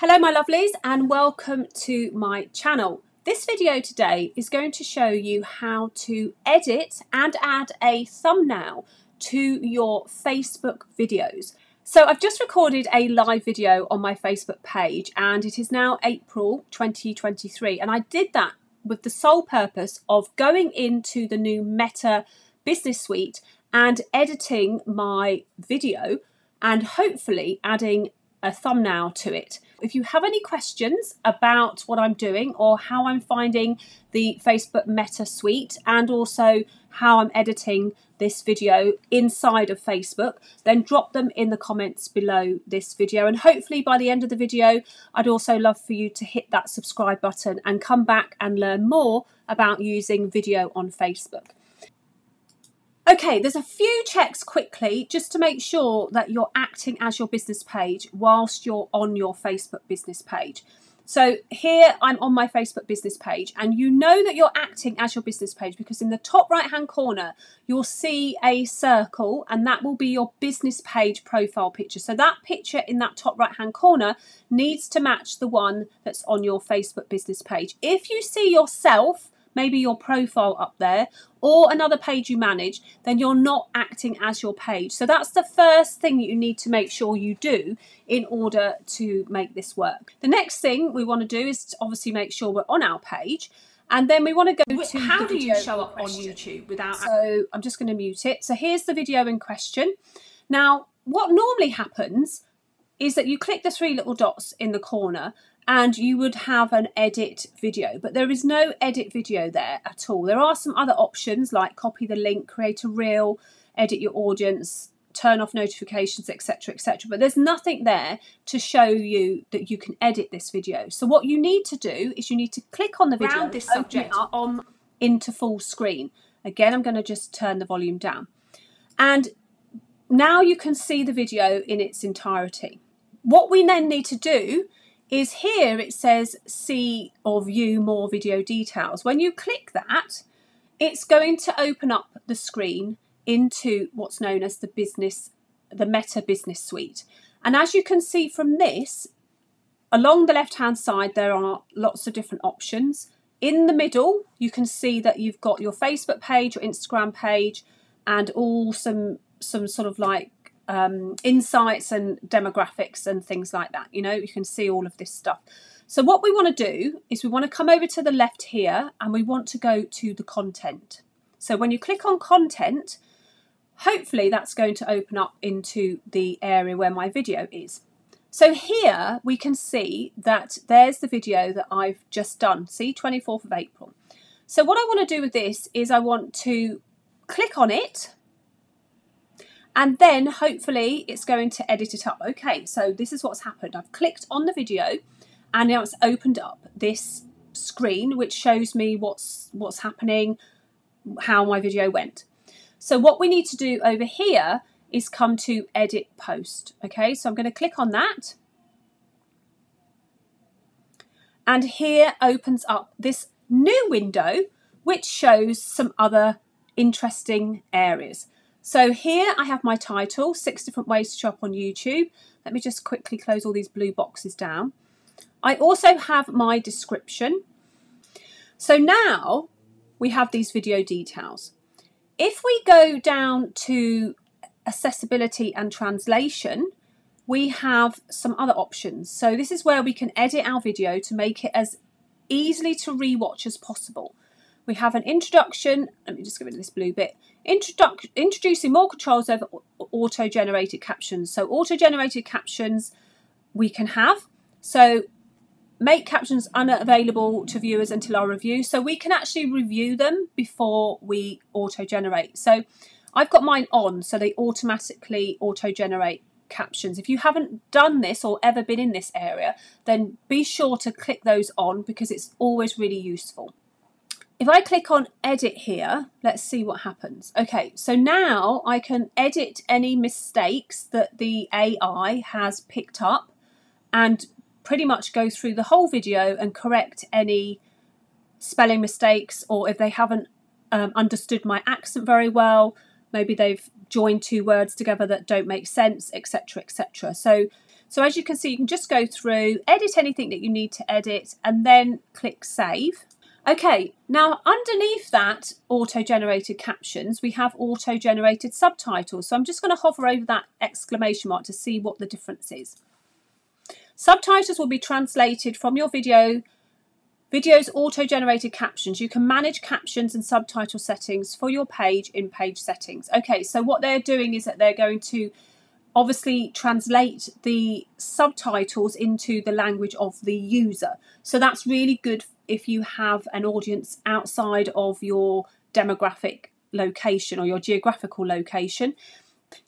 Hello my lovelies and welcome to my channel. This video today is going to show you how to edit and add a thumbnail to your Facebook videos. So I've just recorded a live video on my Facebook page and it is now April 2023 and I did that with the sole purpose of going into the new Meta Business Suite and editing my video and hopefully adding a thumbnail to it. If you have any questions about what I'm doing or how I'm finding the Facebook Meta Suite and also how I'm editing this video inside of Facebook, then drop them in the comments below this video. And hopefully by the end of the video, I'd also love for you to hit that subscribe button and come back and learn more about using video on Facebook. Okay, there's a few checks quickly just to make sure that you're acting as your business page whilst you're on your Facebook business page. So here I'm on my Facebook business page and you know that you're acting as your business page because in the top right hand corner, you'll see a circle and that will be your business page profile picture. So that picture in that top right hand corner needs to match the one that's on your Facebook business page. If you see yourself, maybe your profile up there, or another page you manage, then you're not acting as your page. So that's the first thing you need to make sure you do in order to make this work. The next thing we want to do is to obviously make sure we're on our page. And then we want to go to how do you show up on YouTube without... So I'm just going to mute it. So here's the video in question. Now, what normally happens is that you click the three little dots in the corner and you would have an edit video, but there is no edit video there at all. There are some other options like copy the link, create a reel, edit your audience, turn off notifications, etc. But there's nothing there to show you that you can edit this video. So what you need to do is you need to click on the video, round this subject up into full screen. Again, I'm going to just turn the volume down. And now you can see the video in its entirety. What we then need to do is here it says see or view more video details. When you click that, it's going to open up the screen into what's known as the Meta Business Suite. And as you can see from this, along the left-hand side, there are lots of different options. In the middle, you can see that you've got your Facebook page, your Instagram page, and all some sort of like insights and demographics and things like that. You know, you can see all of this stuff. So what we want to do is we want to come over to the left here and we want to go to the content. So when you click on content, hopefully that's going to open up into the area where my video is. So here we can see that there's the video that I've just done. See, 24th of April. So what I want to do with this is I want to click on it. And then hopefully it's going to edit it up. Okay, so this is what's happened. I've clicked on the video and now it's opened up this screen which shows me what's happening, how my video went. So what we need to do over here is come to edit post. Okay, so I'm going to click on that. And here opens up this new window which shows some other interesting areas. So here I have my title, 6 different ways to show up on YouTube. Let me just quickly close all these blue boxes down. I also have my description. So now we have these video details. If we go down to accessibility and translation, we have some other options. So this is where we can edit our video to make it as easily to rewatch as possible. We have an introduction, let me just get rid of this blue bit, introducing more controls over auto-generated captions. So auto-generated captions we can have. So make captions unavailable to viewers until our review. So we can actually review them before we auto-generate. So I've got mine on, so they automatically auto-generate captions. If you haven't done this or ever been in this area, then be sure to click those on because it's always really useful. If I click on edit here, let's see what happens. Okay, so now I can edit any mistakes that the AI has picked up and pretty much go through the whole video and correct any spelling mistakes, or if they haven't understood my accent very well, maybe they've joined two words together that don't make sense, etc. So So as you can see, you can just go through, edit anything that you need to edit, and then click save. Okay, now underneath that auto-generated captions, we have auto-generated subtitles. So I'm just going to hover over that exclamation mark to see what the difference is. Subtitles will be translated from your video. Video's auto-generated captions. You can manage captions and subtitle settings for your page in page settings. Okay, so what they're doing is that they're going to obviously translate the subtitles into the language of the user. So that's really good if you have an audience outside of your demographic location or your geographical location.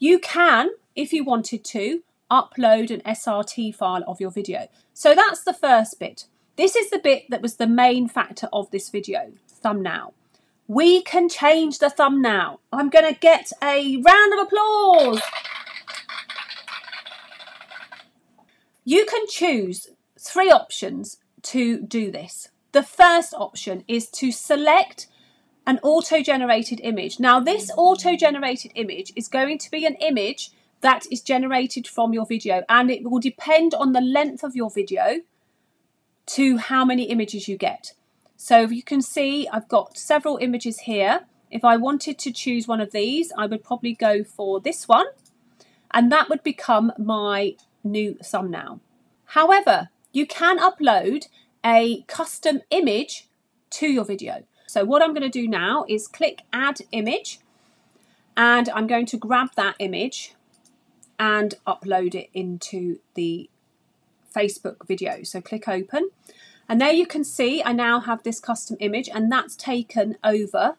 You can, if you wanted to, upload an SRT file of your video. So that's the first bit. This is the bit that was the main factor of this video, thumbnail. We can change the thumbnail. I'm going to get a round of applause. You can choose three options to do this. The first option is to select an auto-generated image. Now, this auto-generated image is going to be an image that is generated from your video, and it will depend on the length of your video to how many images you get. So you can see I've got several images here. If I wanted to choose one of these, I would probably go for this one, and that would become my new thumbnail. However, you can upload a custom image to your video. So what I'm going to do now is click Add Image, and I'm going to grab that image and upload it into the Facebook video. So click open, and there you can see I now have this custom image, and that's taken over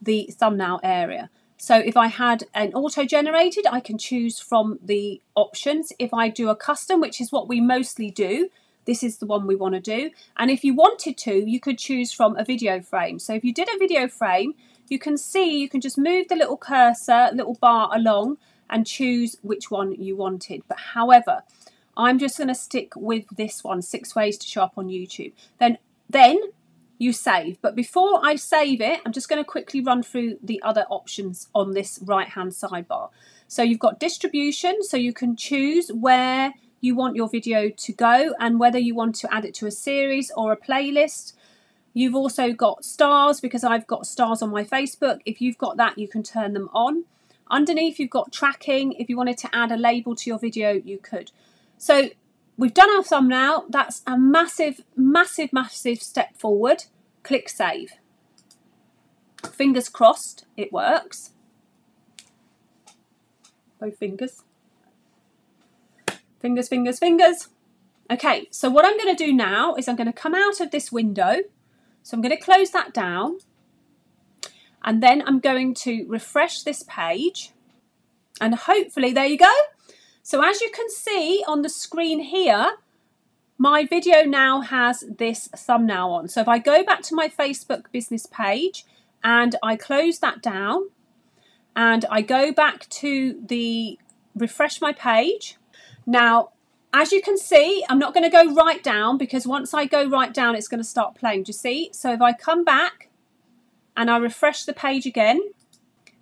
the thumbnail area. So if I had an auto-generated, I can choose from the options. If I do a custom, which is what we mostly do, this is the one we want to do. And if you wanted to, you could choose from a video frame. So if you did a video frame, you can see you can just move the little cursor, little bar along, and choose which one you wanted. But however, I'm just going to stick with this one, 6 ways to show up on YouTube. Then you save. But before I save it, I'm just going to quickly run through the other options on this right-hand sidebar. So you've got distribution, so you can choose where you want your video to go and whether you want to add it to a series or a playlist. You've also got stars, because I've got stars on my Facebook. If you've got that, you can turn them on. Underneath, you've got tracking. If you wanted to add a label to your video, you could. So we've done our thumbnail. That's a massive, massive, massive step forward. Click save. Fingers crossed it works. Both fingers. Fingers, fingers, fingers. Okay, so what I'm going to do now is I'm going to come out of this window. So I'm going to close that down. And then I'm going to refresh this page. And hopefully, there you go. So as you can see on the screen here, my video now has this thumbnail on. So if I go back to my Facebook business page and I close that down and I go back to the refresh my page. Now, as you can see, I'm not going to go right down, because once I go right down, it's going to start playing. Do you see? So if I come back and I refresh the page again,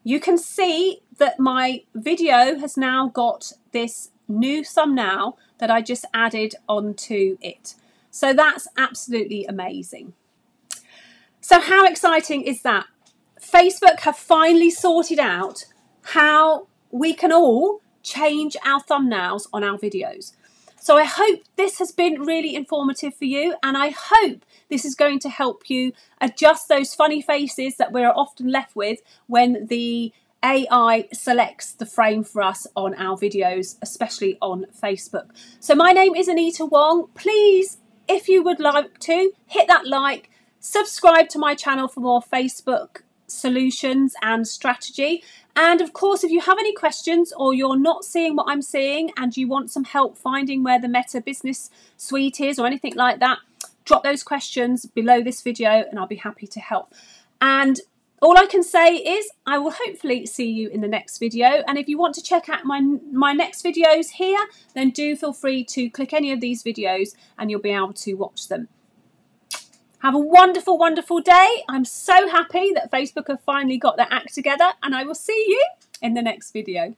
you can see that my video has now got this new thumbnail that I just added onto it. So that's absolutely amazing. So how exciting is that? Facebook have finally sorted out how we can all change our thumbnails on our videos. So I hope this has been really informative for you, and I hope this is going to help you adjust those funny faces that we're often left with when the AI selects the frame for us on our videos, especially on Facebook. So my name is Anita Wong. Please, if you would like to, hit that like, subscribe to my channel for more Facebook solutions and strategy. And of course, if you have any questions or you're not seeing what I'm seeing and you want some help finding where the Meta Business Suite is or anything like that, drop those questions below this video and I'll be happy to help. And all I can say is I will hopefully see you in the next video. And if you want to check out my next videos here, then do feel free to click any of these videos and you'll be able to watch them. Have a wonderful, wonderful day. I'm so happy that Facebook have finally got their act together, and I will see you in the next video.